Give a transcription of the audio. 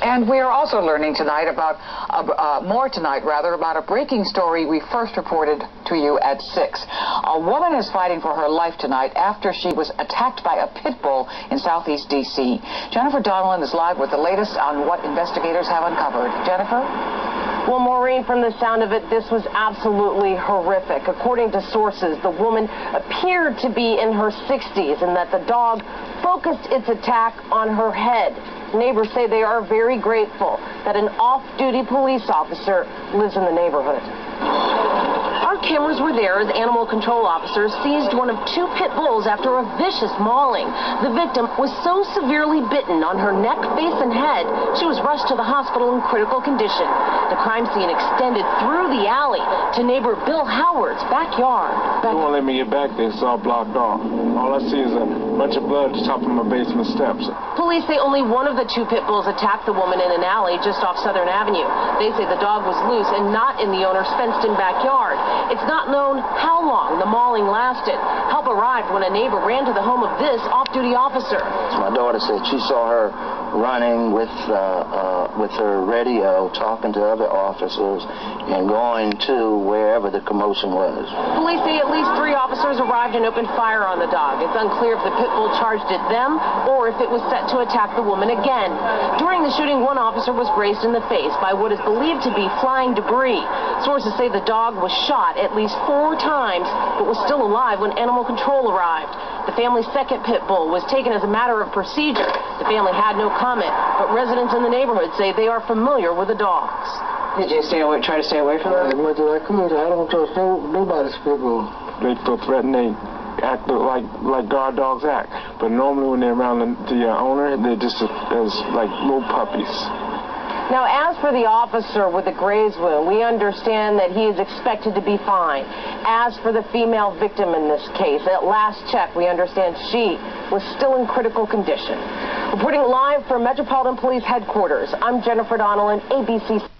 And we are also learning tonight about, more tonight about a breaking story we first reported to you at 6. A woman is fighting for her life tonight after she was attacked by a pit bull in Southeast D.C. Jennifer Donnellan is live with the latest on what investigators have uncovered. Jennifer? Well, Maureen, from the sound of it, this was absolutely horrific. According to sources, the woman appeared to be in her 60s and that the dog focused its attack on her head. Neighbors say they are very grateful that an off-duty police officer lives in the neighborhood. Our cameras were there as animal control officers seized one of two pit bulls after a vicious mauling. The victim was so severely bitten on her neck, face, and head, she was rushed to the hospital in critical condition. The crime scene extended through the alley to neighbor Bill Howard's backyard. They won't let me get back there. It's all blocked off. All I see is a bunch of blood at the top of my basement steps. Police say only one of the two pit bulls attacked the woman in an alley just off Southern Avenue. They say the dog was loose and not in the owner's fenced-in backyard. It's not known how long the mauling lasted. Help arrived when a neighbor ran to the home of this off-duty officer. My daughter said she saw her running with her radio, talking to other officers, and going to wherever the commotion was. Police say at least three officers arrived and opened fire on the dog. It's unclear if the pit bull charged at them or if it was set to attack the woman again. During the shooting, one officer was grazed in the face by what is believed to be flying debris. Sources say the dog was shot at least 4 times, but was still alive when animal control arrived. The family's second pit bull was taken as a matter of procedure. The family had no comment, but residents in the neighborhood say they are familiar with the dogs. Did you try to stay away from them? I don't trust nobody's pit bull. They feel threatened. They act like guard dogs act, but normally when they're around the owner, they're just as like little puppies. Now, as for the officer with the graze wound, we understand that he is expected to be fine. As for the female victim in this case, at last check, we understand she was still in critical condition. Reporting live from Metropolitan Police Headquarters, I'm Jennifer Donnellan, ABC.